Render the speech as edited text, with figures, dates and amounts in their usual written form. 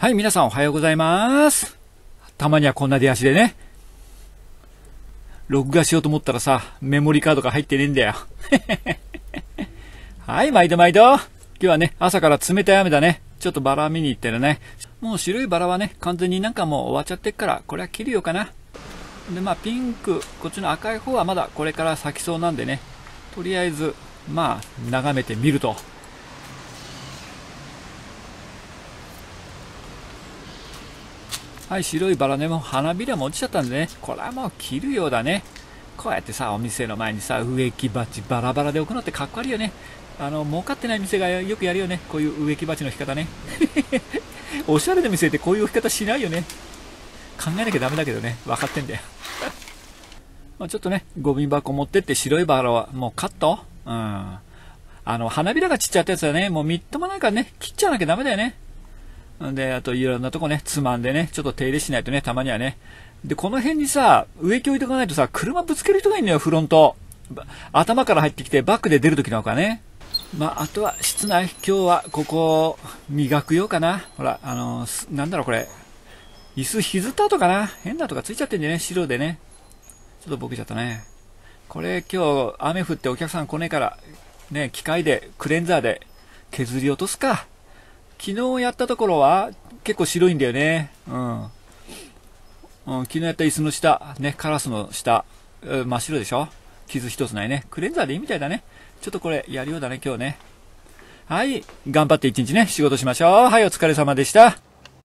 はい、皆さんおはようございます。たまにはこんな出足でね。録画しようと思ったらさ、メモリカードが入ってねえんだよ。はい、毎度毎度。今日はね、朝から冷たい雨だね。ちょっとバラ見に行ってるね。もう白いバラはね、完全になんかもう終わっちゃってっから、これは切るよかな。で、まあピンク、こっちの赤い方はまだこれから咲きそうなんでね。とりあえず、まあ、眺めてみると。はい、白いバラね、もう花びらも落ちちゃったんでね、これはもう切るようだね。こうやってさ、お店の前にさ、植木鉢バラバラで置くのってかっこ悪いよね。儲かってない店がよくやるよね、こういう植木鉢の置き方ね。おしゃれな店ってこういう置き方しないよね。考えなきゃダメだけどね、分かってんだよ。まあちょっとね、ゴミ箱持ってって白いバラはもうカット、うん。花びらが散っちゃったやつはね、もうみっともないからね、切っちゃわなきゃダメだよね。で、あといろんなとこね、つまんでね、ちょっと手入れしないとね、たまにはね。で、この辺にさ、植木置いとかないとさ、車ぶつける人がいるのよ、フロント。頭から入ってきて、バックで出るときなんかね。まあ、あとは室内、今日はここ、磨くようかな。ほら、なんだろうこれ。椅子ひずった跡かな。変なとかついちゃってんじゃね、白でね。ちょっとボケちゃったね。これ今日、雨降ってお客さん来ねえから、ね、機械で、クレンザーで削り落とすか。昨日やったところは結構白いんだよね。昨日やった椅子の下、ね、カラスの下、真っ白でしょ。傷一つないね。クレンザーでいいみたいだね。ちょっとこれやるようだね、今日ね。はい、頑張って一日ね、仕事しましょう。はい、お疲れ様でした。